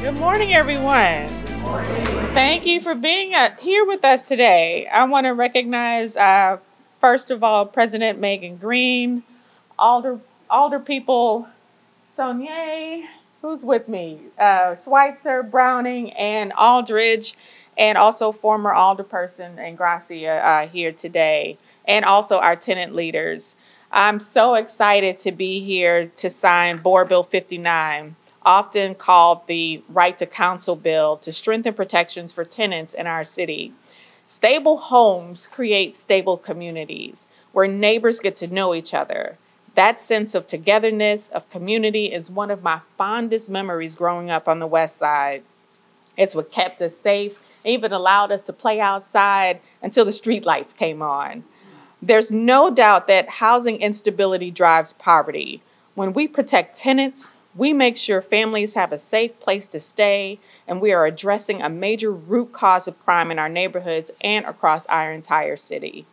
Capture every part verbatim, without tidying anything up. Good morning, everyone. Good morning. Thank you for being here with us today. I want to recognize, uh, first of all, President Megan Green, Alder, Alder people, Sonier, who's with me, uh, Schweitzer, Browning, and Aldridge, and also former Alderperson Ingrassia uh, here today, and also our tenant leaders. I'm so excited to be here to sign Board Bill fifty-nine, often called the Right to Counsel Bill, to strengthen protections for tenants in our city. Stable homes create stable communities where neighbors get to know each other. That sense of togetherness, of community, is one of my fondest memories growing up on the West Side. It's what kept us safe, even allowed us to play outside until the streetlights came on. There's no doubt that housing instability drives poverty. When we protect tenants, we make sure families have a safe place to stay, and we are addressing a major root cause of crime in our neighborhoods and across our entire city.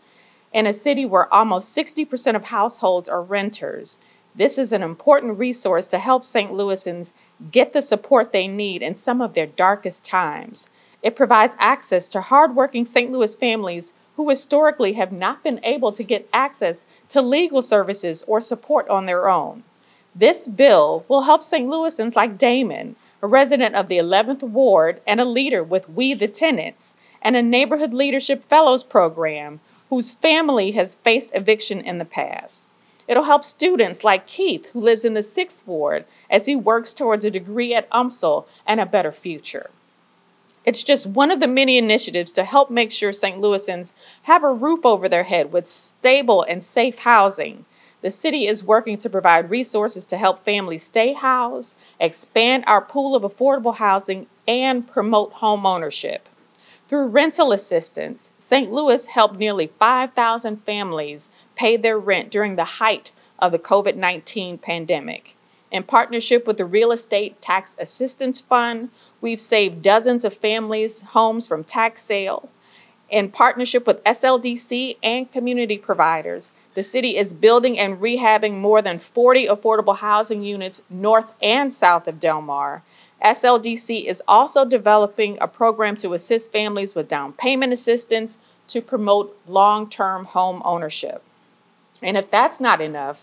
In a city where almost sixty percent of households are renters, this is an important resource to help Saint Louisans get the support they need in some of their darkest times. It provides access to hardworking Saint Louis families who historically have not been able to get access to legal services or support on their own. This bill will help Saint Louisans like Damon, a resident of the eleventh Ward and a leader with We the Tenants, and a Neighborhood Leadership Fellows program whose family has faced eviction in the past. It'll help students like Keith, who lives in the sixth Ward, as he works towards a degree at U M S L and a better future. It's just one of the many initiatives to help make sure Saint Louisans have a roof over their head with stable and safe housing. The city is working to provide resources to help families stay housed, expand our pool of affordable housing, and promote homeownership. Through rental assistance, Saint Louis helped nearly five thousand families pay their rent during the height of the COVID nineteen pandemic. In partnership with the Real Estate Tax Assistance Fund, we've saved dozens of families' homes from tax sale. In partnership with S L D C and community providers, the city is building and rehabbing more than forty affordable housing units north and south of Del Mar. S L D C is also developing a program to assist families with down payment assistance to promote long-term home ownership. And if that's not enough,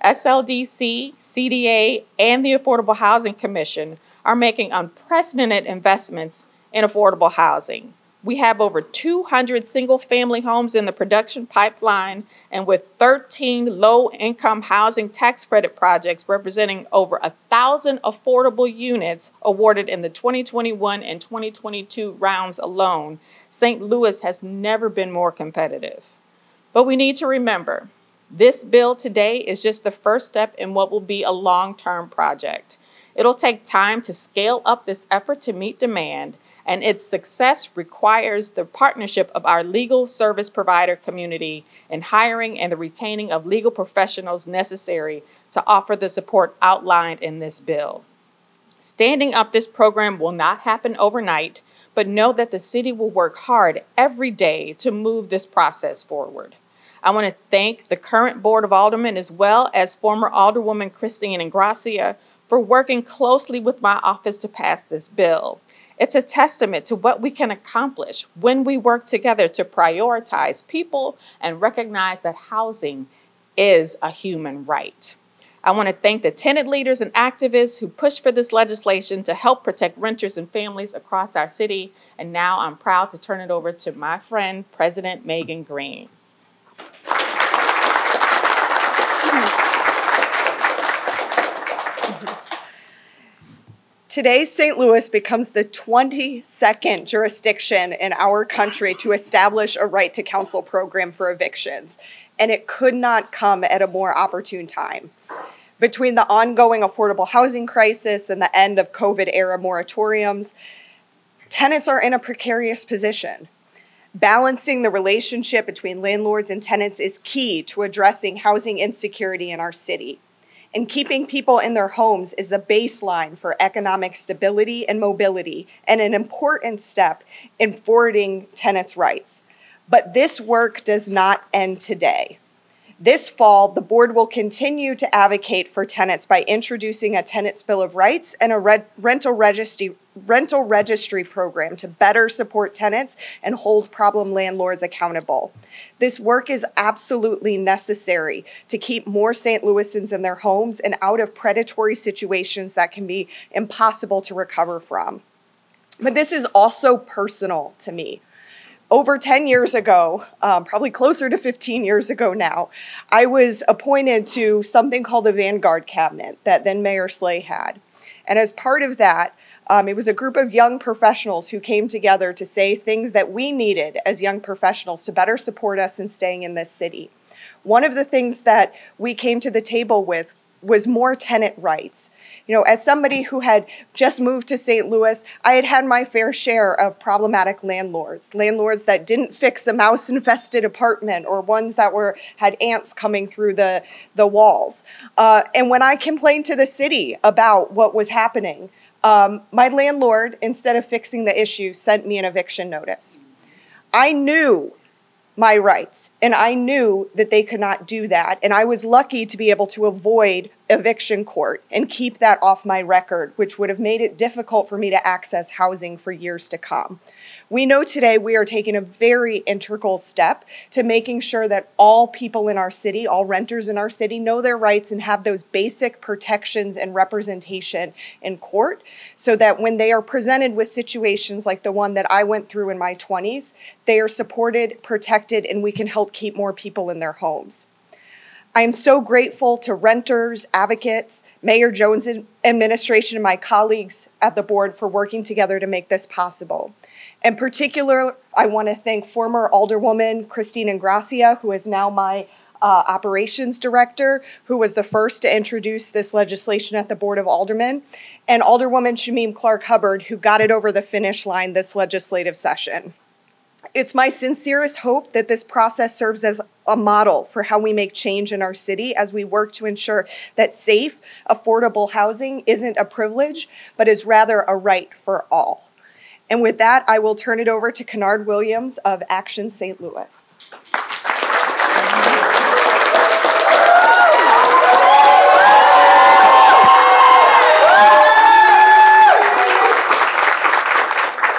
S L D C, C D A, and the Affordable Housing Commission are making unprecedented investments in affordable housing. We have over two hundred single-family homes in the production pipeline, and with thirteen low-income housing tax credit projects representing over one thousand affordable units awarded in the twenty twenty-one and twenty twenty-two rounds alone, Saint Louis has never been more competitive. But we need to remember, this bill today is just the first step in what will be a long-term project. It'll take time to scale up this effort to meet demand, and its success requires the partnership of our legal service provider community in hiring and the retaining of legal professionals necessary to offer the support outlined in this bill. Standing up this program will not happen overnight, but know that the city will work hard every day to move this process forward. I want to thank the current Board of Aldermen, as well as former Alderwoman Christine Ingrassia, for working closely with my office to pass this bill. It's a testament to what we can accomplish when we work together to prioritize people and recognize that housing is a human right. I want to thank the tenant leaders and activists who pushed for this legislation to help protect renters and families across our city. And now I'm proud to turn it over to my friend, President Megan Green. Today, Saint Louis becomes the twenty-second jurisdiction in our country to establish a right to counsel program for evictions, and it could not come at a more opportune time. Between the ongoing affordable housing crisis and the end of COVID-era moratoriums, tenants are in a precarious position. Balancing the relationship between landlords and tenants is key to addressing housing insecurity in our city. And keeping people in their homes is the baseline for economic stability and mobility, and an important step in forwarding tenants' rights. But this work does not end today. This fall, the board will continue to advocate for tenants by introducing a tenants' bill of rights and a rental registry rental registry program to better support tenants and hold problem landlords accountable. This work is absolutely necessary to keep more Saint Louisans in their homes and out of predatory situations that can be impossible to recover from. But this is also personal to me. Over ten years ago, um, probably closer to fifteen years ago now, I was appointed to something called the Vanguard Cabinet that then Mayor Slay had. And as part of that, Um, it was a group of young professionals who came together to say things that we needed as young professionals to better support us in staying in this city. One of the things that we came to the table with was more tenant rights. You know, as somebody who had just moved to Saint Louis, I had had my fair share of problematic landlords, landlords that didn't fix a mouse-infested apartment or ones that were had ants coming through the, the walls. Uh, and when I complained to the city about what was happening, Um, my landlord, instead of fixing the issue, sent me an eviction notice. I knew my rights, and I knew that they could not do that, and I was lucky to be able to avoid eviction court and keep that off my record, which would have made it difficult for me to access housing for years to come. We know today we are taking a very integral step to making sure that all people in our city, all renters in our city, know their rights and have those basic protections and representation in court so that when they are presented with situations like the one that I went through in my twenties, they are supported, protected, and we can help keep more people in their homes. I am so grateful to renters, advocates, Mayor Jones' administration, and my colleagues at the board for working together to make this possible. In particular, I want to thank former Alderwoman Christine Ingrassia, who is now my uh, operations director, who was the first to introduce this legislation at the Board of Aldermen, and Alderwoman Shameem Clark-Hubbard, who got it over the finish line this legislative session. It's my sincerest hope that this process serves as a model for how we make change in our city as we work to ensure that safe, affordable housing isn't a privilege, but is rather a right for all. And with that, I will turn it over to Kennard Williams of Action Saint Louis.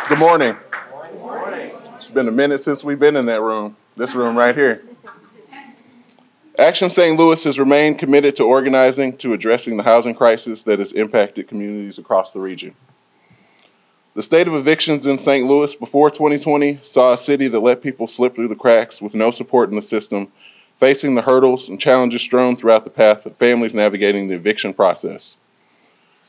Good morning. Good morning. It's been a minute since we've been in that room, this room right here. Action Saint Louis has remained committed to organizing to addressing the housing crisis that has impacted communities across the region. The state of evictions in Saint Louis before twenty twenty saw a city that let people slip through the cracks with no support in the system, facing the hurdles and challenges strewn throughout the path of families navigating the eviction process.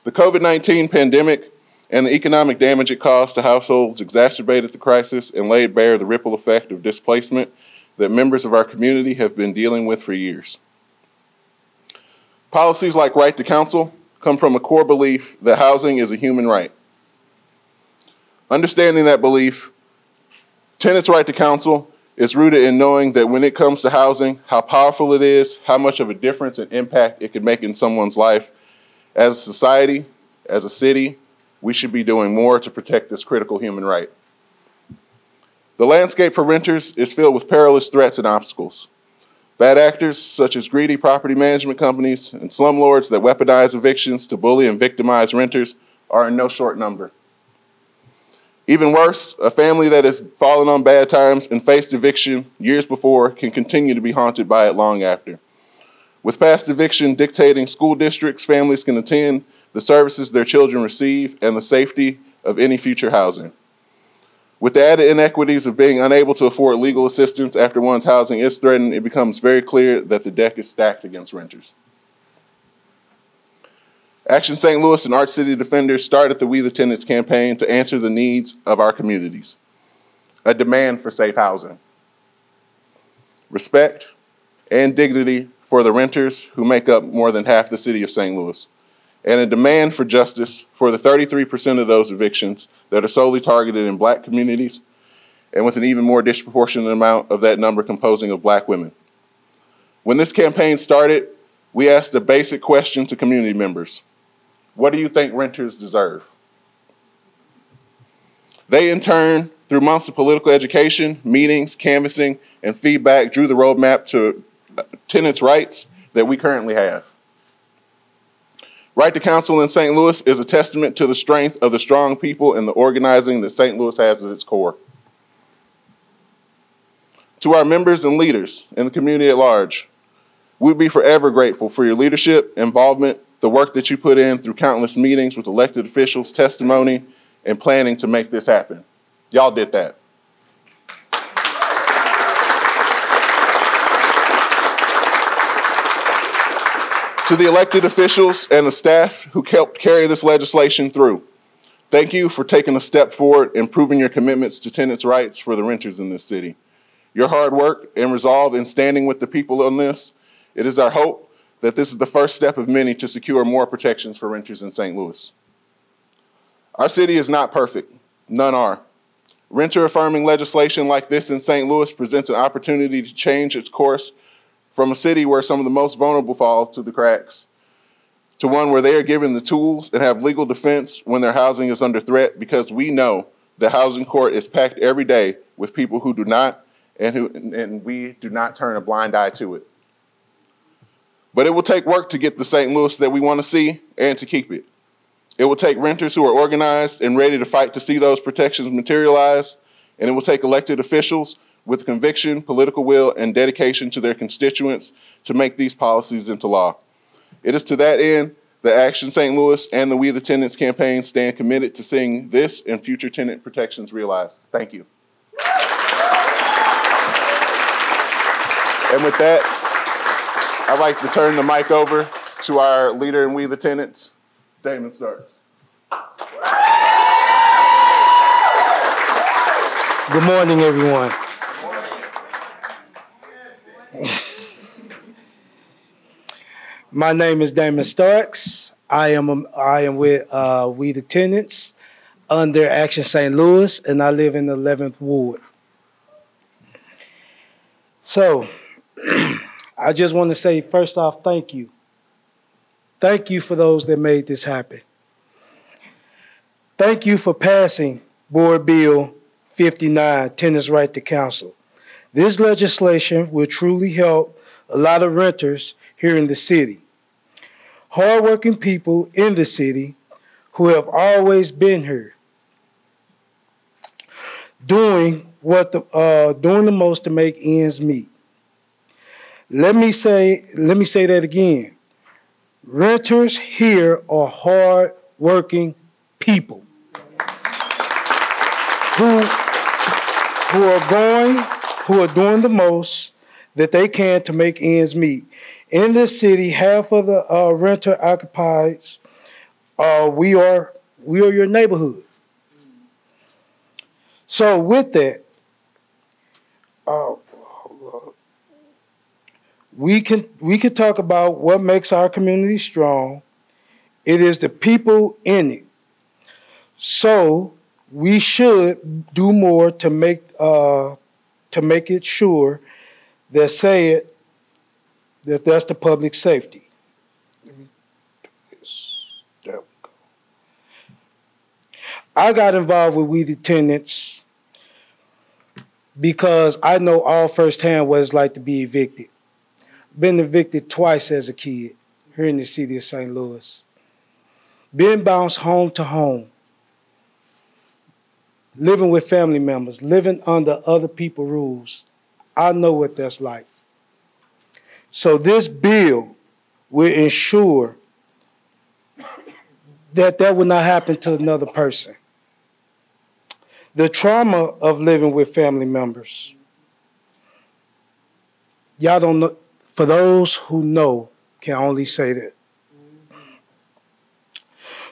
The COVID nineteen pandemic and the economic damage it caused to households exacerbated the crisis and laid bare the ripple effect of displacement that members of our community have been dealing with for years. Policies like Right to Counsel come from a core belief that housing is a human right. Understanding that belief, tenants' right to counsel is rooted in knowing that when it comes to housing, how powerful it is, how much of a difference and impact it can make in someone's life. As a society, as a city, we should be doing more to protect this critical human right. The landscape for renters is filled with perilous threats and obstacles. Bad actors such as greedy property management companies and slumlords that weaponize evictions to bully and victimize renters are in no short number. Even worse, a family that has fallen on bad times and faced eviction years before can continue to be haunted by it long after. With past eviction dictating school districts families can attend, the services their children receive, and the safety of any future housing. With the added inequities of being unable to afford legal assistance after one's housing is threatened, it becomes very clear that the deck is stacked against renters. Action Saint Louis and Art City Defenders started the We the Tenants campaign to answer the needs of our communities. A demand for safe housing, respect, and dignity for the renters who make up more than half the city of Saint Louis, and a demand for justice for the thirty-three percent of those evictions that are solely targeted in Black communities, and with an even more disproportionate amount of that number composing of Black women. When this campaign started, we asked a basic question to community members. What do you think renters deserve? They, in turn, through months of political education, meetings, canvassing, and feedback, drew the roadmap to tenants' rights that we currently have. Right to Counsel in Saint Louis is a testament to the strength of the strong people and the organizing that Saint Louis has at its core. To our members and leaders in the community at large, we'll be forever grateful for your leadership, involvement, the work that you put in through countless meetings with elected officials, testimony, and planning to make this happen. Y'all did that. To the elected officials and the staff who helped carry this legislation through, thank you for taking a step forward and proving your commitments to tenants' rights for the renters in this city. Your hard work and resolve in standing with the people on this, it is our hope that this is the first step of many to secure more protections for renters in Saint Louis. Our city is not perfect, none are. Renter-affirming legislation like this in Saint Louis presents an opportunity to change its course from a city where some of the most vulnerable fall through the cracks, to one where they are given the tools and have legal defense when their housing is under threat, because we know the housing court is packed every day with people who do not, and, who, and we do not turn a blind eye to it. But it will take work to get the Saint Louis that we want to see and to keep it. It will take renters who are organized and ready to fight to see those protections materialize, and it will take elected officials with conviction, political will, and dedication to their constituents to make these policies into law. It is to that end that Action Saint Louis and the We the Tenants campaign stand committed to seeing this and future tenant protections realized. Thank you. And with that, I'd like to turn the mic over to our leader in We the Tenants, Damon Starks. Good morning, everyone. My name is Damon Starks. I am I am with uh, We the Tenants under Action Saint Louis, and I live in the eleventh Ward. So, I just want to say first off, thank you. Thank you for those that made this happen. Thank you for passing Board Bill fifty-nine, Tenants' Right to Counsel. This legislation will truly help a lot of renters here in the city. Hardworking people in the city who have always been here, doing what the uh, doing the most to make ends meet. Let me say, let me say that again. Renters here are hardworking people who, who are going, who are doing the most that they can to make ends meet. In this city, half of the uh, renter occupies, uh, we are we are your neighborhood. So with that, uh, we can we can talk about what makes our community strong. It is the people in it. So we should do more to make uh, to make it sure that say it. That that's the public safety. Let me do this. There we go. I got involved with We the Tenants because I know all firsthand what it's like to be evicted. Been evicted twice as a kid here in the city of Saint Louis. Been bounced home to home. Living with family members, living under other people's rules. I know what that's like. So this bill will ensure that that will not happen to another person. The trauma of living with family members. Y'all don't know, for those who know, can only say that.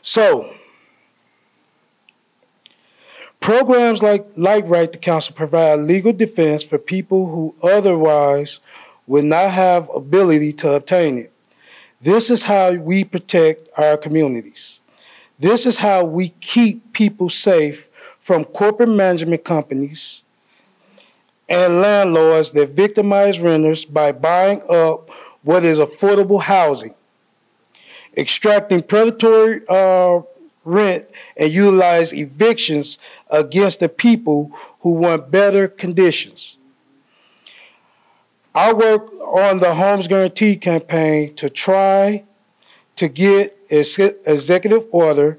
So, programs like, like Right to Counsel provide legal defense for people who otherwise will not have ability to obtain it. This is how we protect our communities. This is how we keep people safe from corporate management companies and landlords that victimize renters by buying up what is affordable housing, extracting predatory uh, rent, and utilize evictions against the people who want better conditions. I work on the Homes Guarantee Campaign to try to get executive order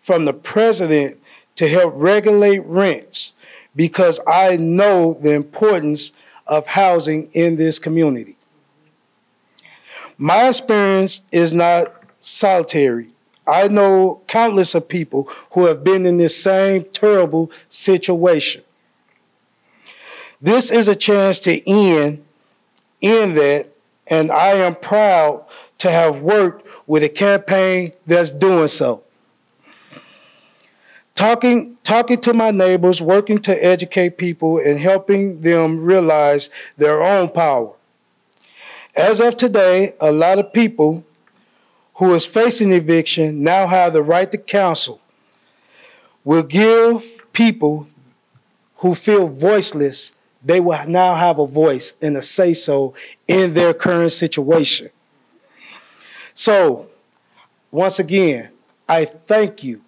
from the president to help regulate rents, because I know the importance of housing in this community. My experience is not solitary. I know countless of people who have been in this same terrible situation. This is a chance to end, end that, and I am proud to have worked with a campaign that's doing so. Talking, talking to my neighbors, working to educate people, and helping them realize their own power. As of today, a lot of people who is facing eviction now have the right to counsel. Will give people who feel voiceless, they will now have a voice and a say-so in their current situation. So, once again, I thank you,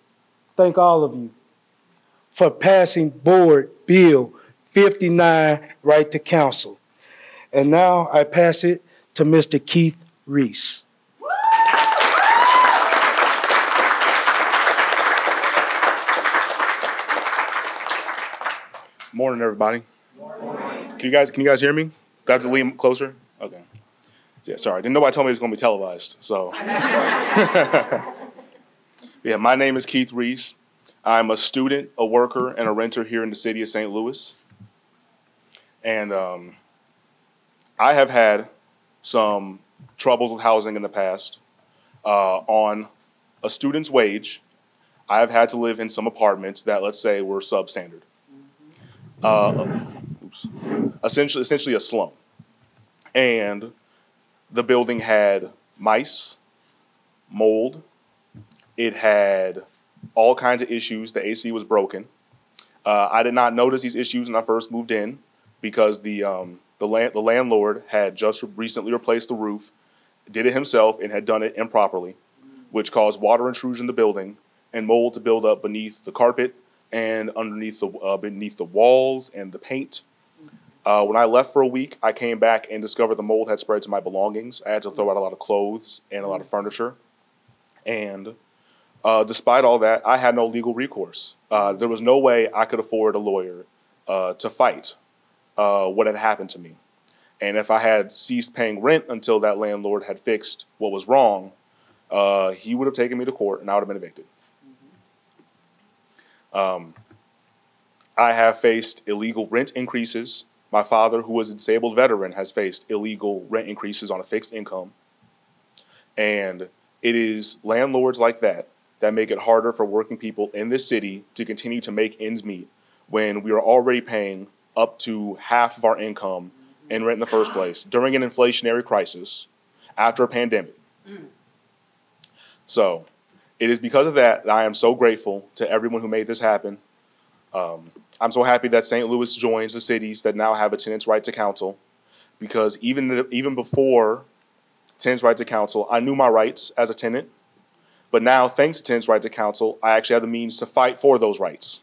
thank all of you, for passing Board Bill fifty-nine, Right to Counsel. And now I pass it to Mister Keith Reese. Morning, everybody. Morning. Can you guys can you guys hear me? Do I have to lean closer? Okay. Yeah, sorry. Didn't nobody tell me it was gonna be televised, so. Yeah, my name is Keith Reese. I'm a student, a worker, and a renter here in the city of Saint Louis. And um, I have had some troubles with housing in the past. Uh, on a student's wage, I've had to live in some apartments that, let's say, were substandard. Uh, oops. Essentially, essentially a slum. And the building had mice, mold. It had all kinds of issues. The A C was broken. Uh, I did not notice these issues when I first moved in because the, um, the, land, the landlord had just recently replaced the roof, did it himself, and had done it improperly, which caused water intrusion in the building and mold to build up beneath the carpet and underneath the, uh, beneath the walls and the paint. Uh, when I left for a week, I came back and discovered the mold had spread to my belongings. I had to throw out a lot of clothes and a lot of furniture. And uh, despite all that, I had no legal recourse. Uh, there was no way I could afford a lawyer uh, to fight uh, what had happened to me. And if I had ceased paying rent until that landlord had fixed what was wrong, uh, he would have taken me to court and I would have been evicted. Um, I have faced illegal rent increases. My father, who was a disabled veteran, has faced illegal rent increases on a fixed income. And it is landlords like that that make it harder for working people in this city to continue to make ends meet when we are already paying up to half of our income in rent in the first place during an inflationary crisis after a pandemic. So it is because of that that I am so grateful to everyone who made this happen. Um, I'm so happy that Saint Louis joins the cities that now have a tenant's right to counsel, because even, the, even before tenant's right to counsel, I knew my rights as a tenant. But now, thanks to tenant's right to counsel, I actually have the means to fight for those rights.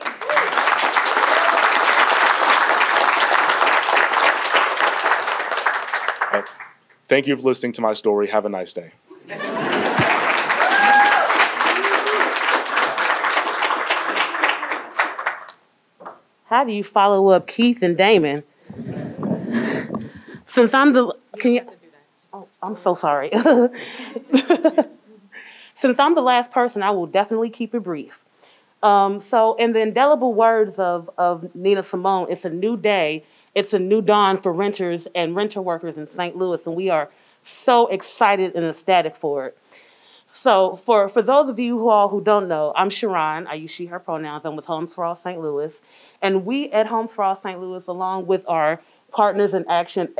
Uh, thank you for listening to my story. Have a nice day. How do you follow up Keith and Damon? Since I'm the, can you, oh, I'm so sorry. Since I'm the last person, I will definitely keep it brief. Um, so in the indelible words of, of Nina Simone, it's a new day, it's a new dawn for renters and renter workers in Saint Louis, and we are so excited and ecstatic for it. So for, for those of you who all who don't know, I'm Sharon. I use she, her pronouns. I'm with Homes for All Saint Louis. And we at Homes for All Saint Louis, along with our partners in action,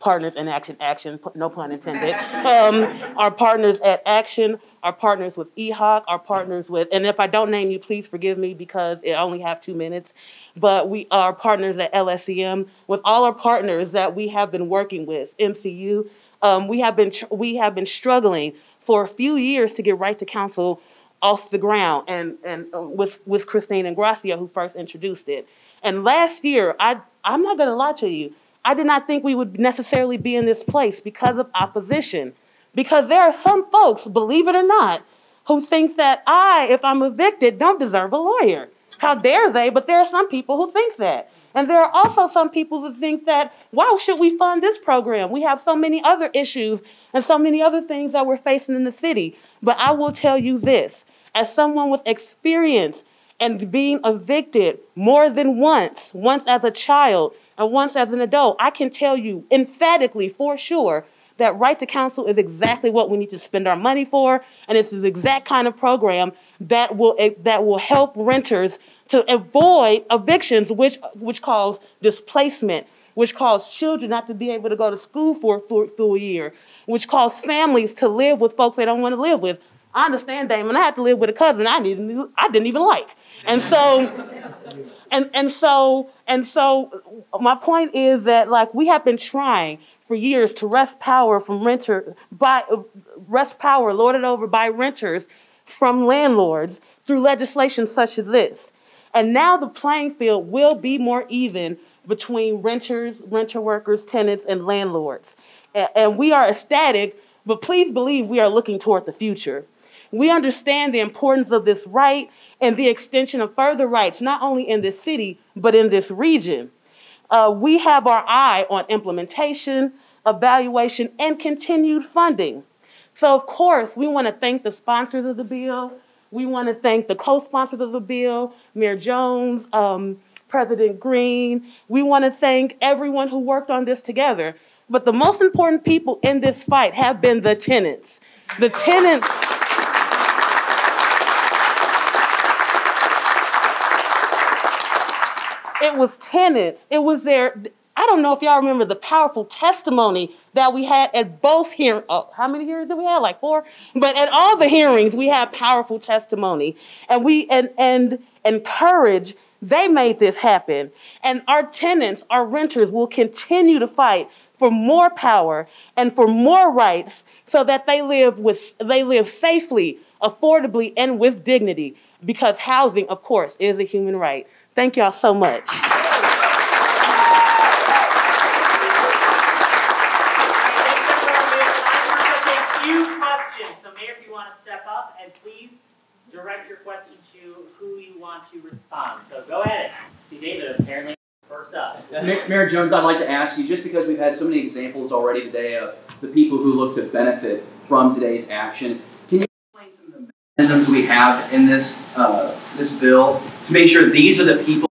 partners in action, action, no pun intended, um, our partners at Action, our partners with E H O C, our partners with, and if I don't name you, please forgive me because I only have two minutes, but we are partners at L S E M, with all our partners that we have been working with, M C U. Um, we have been, we have been struggling for a few years to get Right to Counsel off the ground, and, and uh, with, with Christine Ingrassia, who first introduced it. And last year, I, I'm not gonna lie to you, I did not think we would necessarily be in this place because of opposition. Because there are some folks, believe it or not, who think that I, if I'm evicted, don't deserve a lawyer. How dare they? But there are some people who think that. And there are also some people who think that, why should we fund this program? We have so many other issues and so many other things that we're facing in the city. But I will tell you this, as someone with experience and being evicted more than once, once as a child and once as an adult, I can tell you emphatically for sure that Right to Counsel is exactly what we need to spend our money for, and it's the exact kind of program that will, that will help renters to avoid evictions, which, which cause displacement, which cause children not to be able to go to school for a full year, which cause families to live with folks they don't want to live with. I understand, Damon, I had to live with a cousin I didn't, I didn't even like. And so, and, and, so, and so my point is that, like, we have been trying for years to wrest power from renter, by, wrest power lorded over by renters from landlords through legislation such as this. And now the playing field will be more even between renters, renter workers, tenants, and landlords. And, and we are ecstatic, but please believe we are looking toward the future. We understand the importance of this right and the extension of further rights, not only in this city, but in this region. Uh, we have our eye on implementation, evaluation, and continued funding. So of course, we want to thank the sponsors of the bill. We want to thank the co-sponsors of the bill, Mayor Jones, um, President Green. We want to thank everyone who worked on this together. But the most important people in this fight have been the tenants. The tenants... It was tenants, it was their, I don't know if y'all remember the powerful testimony that we had at both hearings. Oh, how many hearings did we have? Like four? But at all the hearings, we had powerful testimony. And we, and, and, and courage, they made this happen. And our tenants, our renters will continue to fight for more power and for more rights so that they live with, they live safely, affordably, and with dignity. Because housing, of course, is a human right. Thank y'all so much. Thank you. Questions. So, Mayor, if you want to step up and please direct your question to who you want to respond. So, go ahead. See, David, apparently, first up. Mayor Jones, I'd like to ask you, just because we've had so many examples already today of the people who look to benefit from today's action, can you explain some of the mechanisms we have in this uh, this bill to make sure these are the people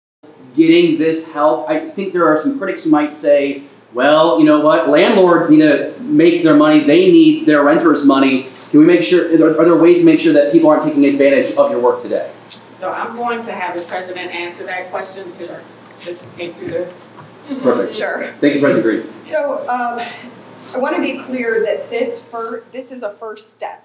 getting this help? I think there are some critics who might say, well, you know what, landlords need to make their money, they need their renters' money. Can we make sure, are there ways to make sure that people aren't taking advantage of your work today? So I'm going to have the president answer that question because this came through the... Perfect. Sure. Thank you, President Green. So um, I want to be clear that this, fir this is a first step.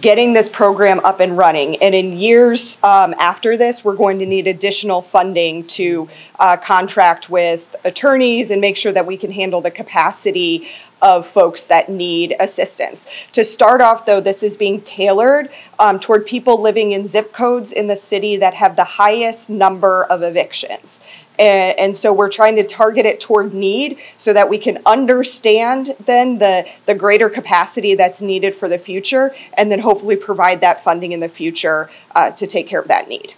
Getting this program up and running. And in years um, after this, we're going to need additional funding to uh, contract with attorneys and make sure that we can handle the capacity of folks that need assistance. To start off, though, this is being tailored um, toward people living in zip codes in the city that have the highest number of evictions. And, and so we're trying to target it toward need so that we can understand then the, the greater capacity that's needed for the future, and then hopefully provide that funding in the future uh, to take care of that need.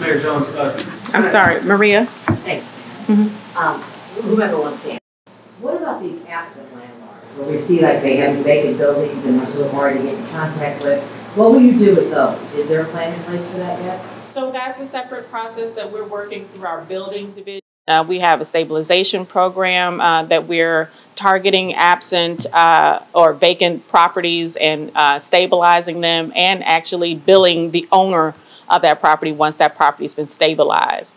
Mayor Jones. Uh, I'm sorry, Maria. Thanks, Mayor. Mm-hmm. um, whoever wants to answer. What about these absent landlords where we see like they have vacant buildings and we're so hard to get in contact with? What will you do with those? Is there a plan in place for that yet? So that's a separate process that we're working through our building division. Uh, we have a stabilization program uh, that we're targeting absent uh, or vacant properties and uh, stabilizing them and actually billing the owner of that property once that property's been stabilized.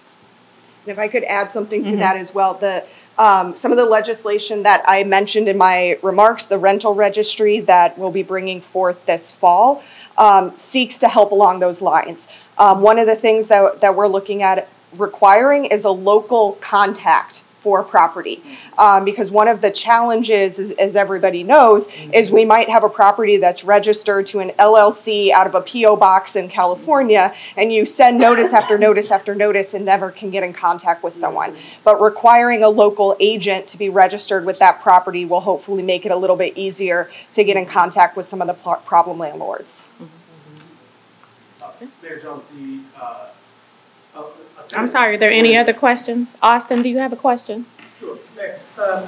If I could add something to mm-hmm. that as well, the Um, some of the legislation that I mentioned in my remarks, the rental registry that we'll be bringing forth this fall, um, seeks to help along those lines. Um, one of the things that, that we're looking at requiring is a local contact for property. Um, because one of the challenges, is, as everybody knows, is we might have a property that's registered to an L L C out of a P O box in California, and you send notice after notice after notice and never can get in contact with someone. But requiring a local agent to be registered with that property will hopefully make it a little bit easier to get in contact with some of the problem landlords. Mm-hmm. uh, Mayor Jones, the... Uh, oh, I'm sorry, are there any other questions? Austin, do you have a question? Sure. Mayor, uh,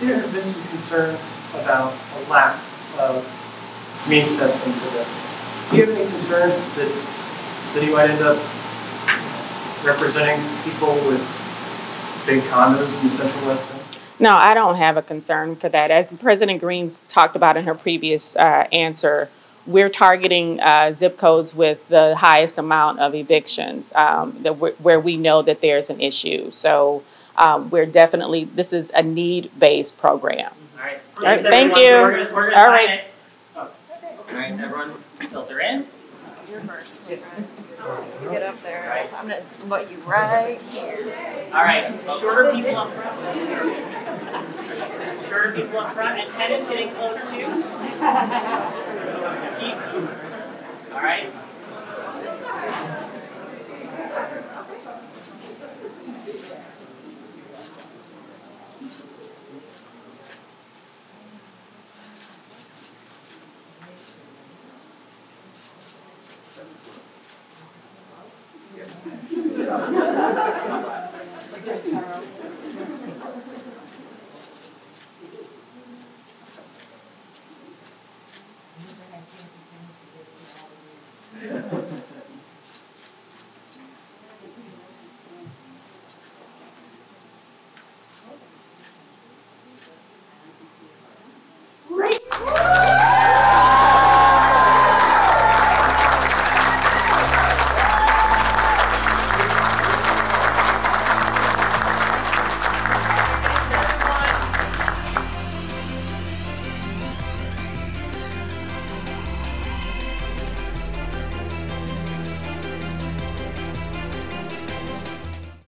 there have been some concerns about a lack of means testing for this. Do you have any concerns that the city might end up representing people with big condos in the Central West End? No, I don't have a concern for that. As President Green's talked about in her previous uh, answer, we're targeting uh, zip codes with the highest amount of evictions um, that where we know that there's an issue. So um, we're definitely, this is a need-based program. All right. All right, thank you. We're just, we're just all right. Oh. Okay. All right, everyone filter in. You're first. Yeah. Get up there. Right. I'm going to let you right here. All right. Shorter people up front. Shorter people up front. And ten is getting closer to. Keep. All right.